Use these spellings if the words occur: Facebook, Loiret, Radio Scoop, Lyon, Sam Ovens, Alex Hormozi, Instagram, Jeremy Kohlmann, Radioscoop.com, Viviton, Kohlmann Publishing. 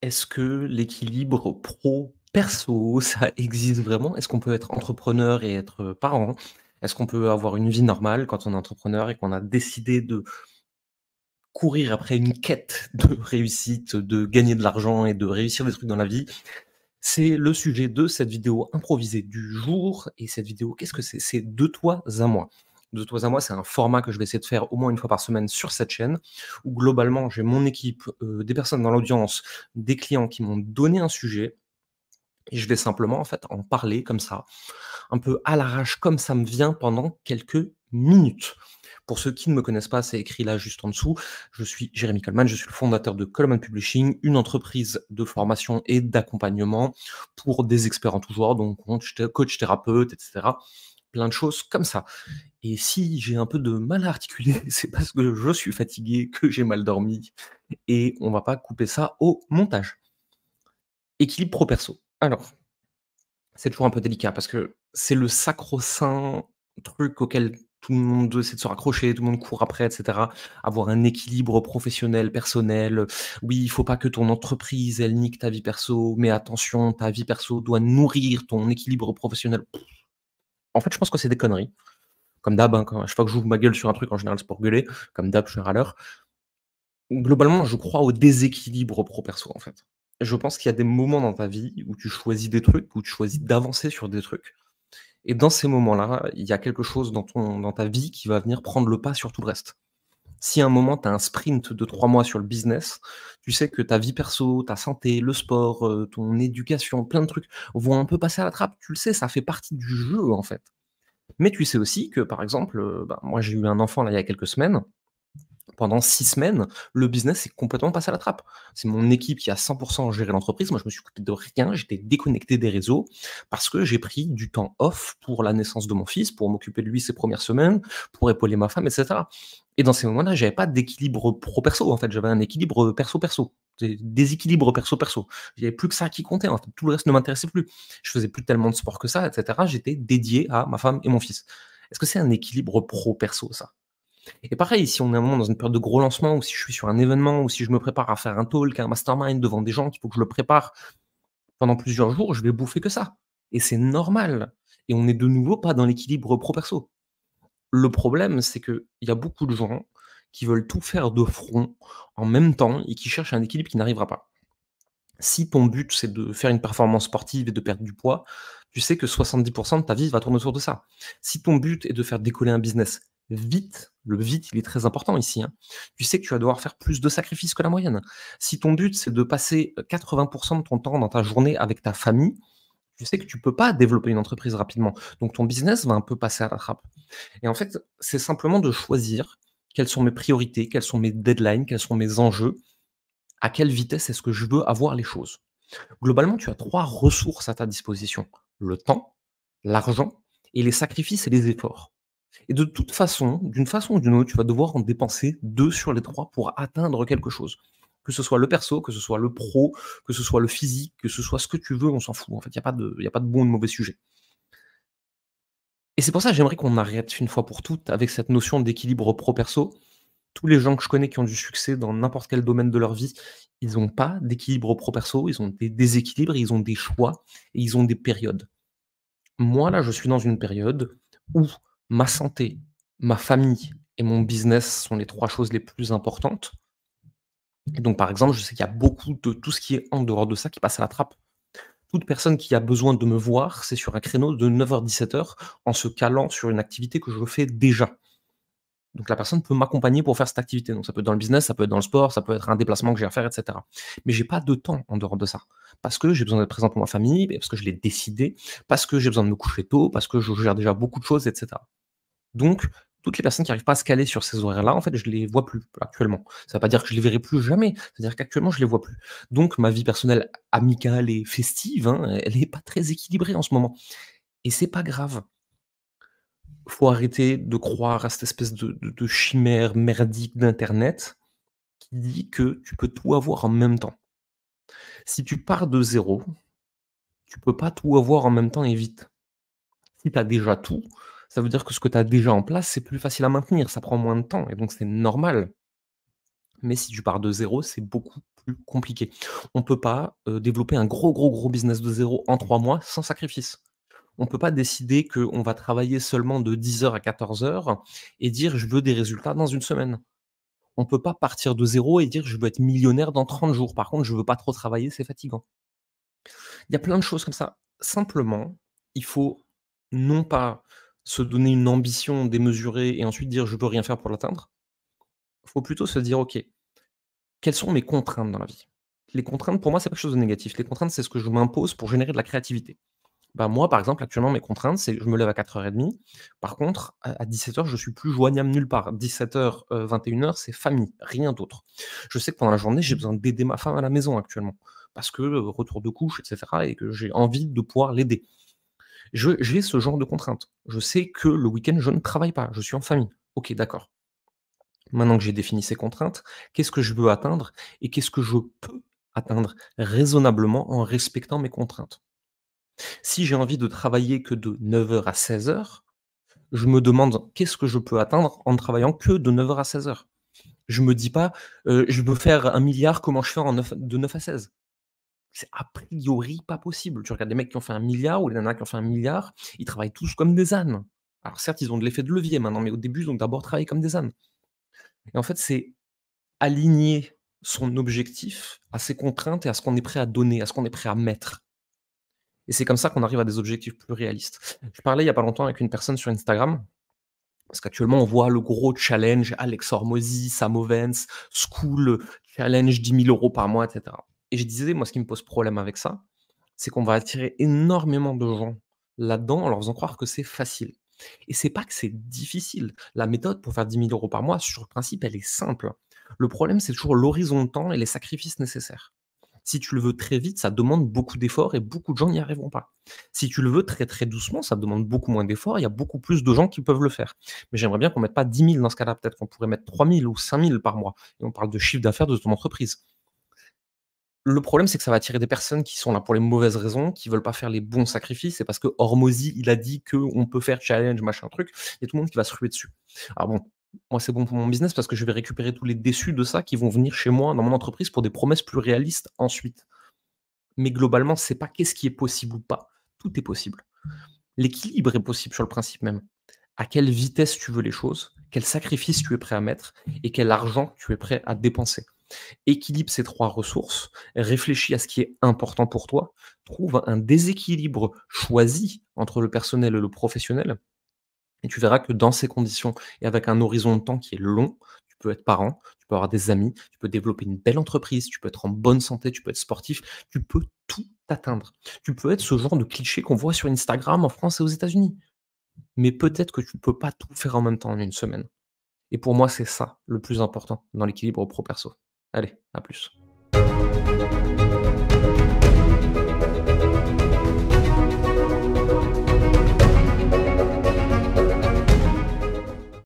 Est-ce que l'équilibre pro-perso, ça existe vraiment? Est-ce qu'on peut être entrepreneur et être parent? Est-ce qu'on peut avoir une vie normale quand on est entrepreneur et qu'on a décidé de courir après une quête de réussite, de gagner de l'argent et de réussir des trucs dans la vie? C'est le sujet de cette vidéo improvisée du jour. Et cette vidéo, qu'est-ce que c'est? C'est De Toi à Moi. De Toi à Moi, c'est un format que je vais essayer de faire au moins une fois par semaine sur cette chaîne, où globalement, j'ai mon équipe, des personnes dans l'audience, des clients qui m'ont donné un sujet, et je vais simplement en parler comme ça, un peu à l'arrache, comme ça me vient pendant quelques minutes. Pour ceux qui ne me connaissent pas, c'est écrit là juste en dessous. Je suis Jeremy Kohlmann, je suis le fondateur de Kohlmann Publishing, une entreprise de formation et d'accompagnement pour des experts en tout genre, donc coach, thérapeute, etc. Plein de choses comme ça. Et si j'ai un peu de mal à articuler, c'est parce que je suis fatigué, que j'ai mal dormi, et on va pas couper ça au montage. Équilibre pro-perso. Alors, c'est toujours un peu délicat parce que c'est le sacro-saint truc auquel tout le monde essaie de se raccrocher, tout le monde court après, etc. Avoir un équilibre professionnel, personnel. Oui, il ne faut pas que ton entreprise, elle nique ta vie perso, mais attention, ta vie perso doit nourrir ton équilibre professionnel. En fait, je pense que c'est des conneries. Comme d'hab, hein, quand, à chaque fois que j'ouvre ma gueule sur un truc, en général, c'est pour gueuler. Comme d'hab, je suis un râleur. Globalement, je crois au déséquilibre pro-perso, en fait. Je pense qu'il y a des moments dans ta vie où tu choisis des trucs, où tu choisis d'avancer sur des trucs. Et dans ces moments-là, il y a quelque chose dans ta vie qui va venir prendre le pas sur tout le reste. Si à un moment, tu as un sprint de 3 mois sur le business, tu sais que ta vie perso, ta santé, le sport, ton éducation, plein de trucs vont un peu passer à la trappe. Tu le sais, ça fait partie du jeu, en fait. Mais tu sais aussi que, par exemple, moi, j'ai eu un enfant là, il y a quelques semaines. Pendant 6 semaines, le business est complètement passé à la trappe. C'est mon équipe qui a 100% géré l'entreprise. Moi, je me suis coupé de rien. J'étais déconnecté des réseaux parce que j'ai pris du temps off pour la naissance de mon fils, pour m'occuper de lui ces premières semaines, pour épauler ma femme, etc. Et dans ces moments-là, je n'avais pas d'équilibre pro-perso. En fait, j'avais un équilibre perso-perso. Déséquilibre perso-perso. Il n'y avait plus que ça qui comptait. En fait, tout le reste ne m'intéressait plus. Je ne faisais plus tellement de sport que ça, etc. J'étais dédié à ma femme et mon fils. Est-ce que c'est un équilibre pro-perso, ça ? Et pareil, si on est un moment dans une période de gros lancement, ou si je suis sur un événement, ou si je me prépare à faire un talk, un mastermind devant des gens, qu'il faut que je le prépare pendant plusieurs jours, je vais bouffer que ça. Et c'est normal. Et on n'est de nouveau pas dans l'équilibre pro-perso. Le problème, c'est qu'il y a beaucoup de gens qui veulent tout faire de front en même temps et qui cherchent un équilibre qui n'arrivera pas. Si ton but, c'est de faire une performance sportive et de perdre du poids, tu sais que 70% de ta vie va tourner autour de ça. Si ton but est de faire décoller un business vite, le vite, il est très important ici, hein. Tu sais que tu vas devoir faire plus de sacrifices que la moyenne. Si ton but, c'est de passer 80% de ton temps dans ta journée avec ta famille, tu sais que tu ne peux pas développer une entreprise rapidement. Donc, ton business va un peu passer à la trappe. Et en fait, c'est simplement de choisir quelles sont mes priorités, quelles sont mes deadlines, quels sont mes enjeux, à quelle vitesse est-ce que je veux avoir les choses. Globalement, tu as 3 ressources à ta disposition. Le temps, l'argent et les sacrifices et les efforts. Et de toute façon, d'une façon ou d'une autre, tu vas devoir en dépenser 2 sur les 3 pour atteindre quelque chose. Que ce soit le perso, que ce soit le pro, que ce soit le physique, que ce soit ce que tu veux, on s'en fout. En fait, il n'y a pas de bon ou de mauvais sujet. Et c'est pour ça que j'aimerais qu'on arrête une fois pour toutes avec cette notion d'équilibre pro-perso. Tous les gens que je connais qui ont du succès dans n'importe quel domaine de leur vie, ils n'ont pas d'équilibre pro-perso, ils ont des déséquilibres, ils ont des choix et ils ont des périodes. Moi, là, je suis dans une période où ma santé, ma famille et mon business sont les 3 choses les plus importantes. Et donc, par exemple, je sais qu'il y a beaucoup de tout ce qui est en dehors de ça qui passe à la trappe. Toute personne qui a besoin de me voir, c'est sur un créneau de 9h-17h en se calant sur une activité que je fais déjà. Donc, la personne peut m'accompagner pour faire cette activité. Donc, ça peut être dans le business, ça peut être dans le sport, ça peut être un déplacement que j'ai à faire, etc. Mais je n'ai pas de temps en dehors de ça. Parce que j'ai besoin d'être présent pour ma famille, parce que je l'ai décidé, parce que j'ai besoin de me coucher tôt, parce que je gère déjà beaucoup de choses, etc. Donc, toutes les personnes qui n'arrivent pas à se caler sur ces horaires-là, en fait, je ne les vois plus actuellement. Ça ne veut pas dire que je ne les verrai plus jamais. C'est-à-dire qu'actuellement, je ne les vois plus. Donc, ma vie personnelle amicale et festive, hein, elle n'est pas très équilibrée en ce moment. Et ce n'est pas grave. Il faut arrêter de croire à cette espèce de chimère merdique d'Internet qui dit que tu peux tout avoir en même temps. Si tu pars de zéro, tu ne peux pas tout avoir en même temps et vite. Si tu as déjà tout, ça veut dire que ce que tu as déjà en place, c'est plus facile à maintenir, ça prend moins de temps, et donc c'est normal. Mais si tu pars de zéro, c'est beaucoup plus compliqué. On ne peut pas développer un gros business de zéro en 3 mois sans sacrifice. On ne peut pas décider qu'on va travailler seulement de 10h à 14h et dire je veux des résultats dans une semaine. On ne peut pas partir de zéro et dire je veux être millionnaire dans 30 jours. Par contre, je ne veux pas trop travailler, c'est fatigant. Il y a plein de choses comme ça. Simplement, il faut non pas se donner une ambition démesurée et ensuite dire je ne peux rien faire pour l'atteindre. Il faut plutôt se dire ok, quelles sont mes contraintes dans la vie? Les contraintes, pour moi, c'est pas quelque chose de négatif. Les contraintes, c'est ce que je m'impose pour générer de la créativité. Ben moi, par exemple, actuellement, mes contraintes, c'est que je me lève à 4h30. Par contre, à 17h, je suis plus joignable nulle part. 17h, 21h, c'est famille, rien d'autre. Je sais que pendant la journée, j'ai besoin d'aider ma femme à la maison actuellement parce que retour de couche, etc. et que j'ai envie de pouvoir l'aider. J'ai ce genre de contraintes. Je sais que le week-end, je ne travaille pas. Je suis en famille. Ok, d'accord. Maintenant que j'ai défini ces contraintes, qu'est-ce que je veux atteindre et qu'est-ce que je peux atteindre raisonnablement en respectant mes contraintes? Si j'ai envie de travailler que de 9h à 16h, je me demande qu'est-ce que je peux atteindre en ne travaillant que de 9h à 16h. Je ne me dis pas, je veux faire 1 milliard, comment je fais de 9 à 16? C'est a priori pas possible. Tu regardes les mecs qui ont fait 1 milliard ou les nanas qui ont fait 1 milliard, ils travaillent tous comme des ânes. Alors certes, ils ont de l'effet de levier maintenant, mais au début, ils ont d'abord travaillé comme des ânes. Et en fait, c'est aligner son objectif à ses contraintes et à ce qu'on est prêt à donner, à ce qu'on est prêt à mettre. Et c'est comme ça qu'on arrive à des objectifs plus réalistes. Je parlais il n'y a pas longtemps avec une personne sur Instagram, parce qu'actuellement, on voit le gros challenge, Alex Hormozi, Sam Ovens, School, challenge 10 000 euros par mois, etc. Et je disais, moi, ce qui me pose problème avec ça, c'est qu'on va attirer énormément de gens là-dedans en leur faisant croire que c'est facile. Et c'est pas que c'est difficile. La méthode pour faire 10 000 euros par mois, sur le principe, elle est simple. Le problème, c'est toujours l'horizon de temps et les sacrifices nécessaires. Si tu le veux très vite, ça demande beaucoup d'efforts et beaucoup de gens n'y arriveront pas. Si tu le veux très doucement, ça demande beaucoup moins d'efforts. Il y a beaucoup plus de gens qui peuvent le faire. Mais j'aimerais bien qu'on ne mette pas 10 000 dans ce cas-là. Peut-être qu'on pourrait mettre 3 000 ou 5 000 par mois. Et on parle de chiffre d'affaires de ton entreprise. Le problème, c'est que ça va attirer des personnes qui sont là pour les mauvaises raisons, qui ne veulent pas faire les bons sacrifices. C'est parce que Hormozi, il a dit qu'on peut faire challenge, machin, truc. Il y a tout le monde qui va se ruer dessus. Alors bon, moi, c'est bon pour mon business parce que je vais récupérer tous les déçus de ça qui vont venir chez moi, dans mon entreprise, pour des promesses plus réalistes ensuite. Mais globalement, ce n'est pas qu'est-ce qui est possible ou pas. Tout est possible. L'équilibre est possible sur le principe même. À quelle vitesse tu veux les choses, quel sacrifice tu es prêt à mettre et quel argent tu es prêt à dépenser. Équilibre ces 3 ressources, réfléchis à ce qui est important pour toi, trouve un déséquilibre choisi entre le personnel et le professionnel, et tu verras que dans ces conditions, et avec un horizon de temps qui est long, tu peux être parent, tu peux avoir des amis, tu peux développer une belle entreprise, tu peux être en bonne santé, tu peux être sportif, tu peux tout atteindre. Tu peux être ce genre de cliché qu'on voit sur Instagram en France et aux États-Unis. Mais peut-être que tu ne peux pas tout faire en même temps en une semaine. Et pour moi, c'est ça le plus important dans l'équilibre pro-perso. Allez, à plus.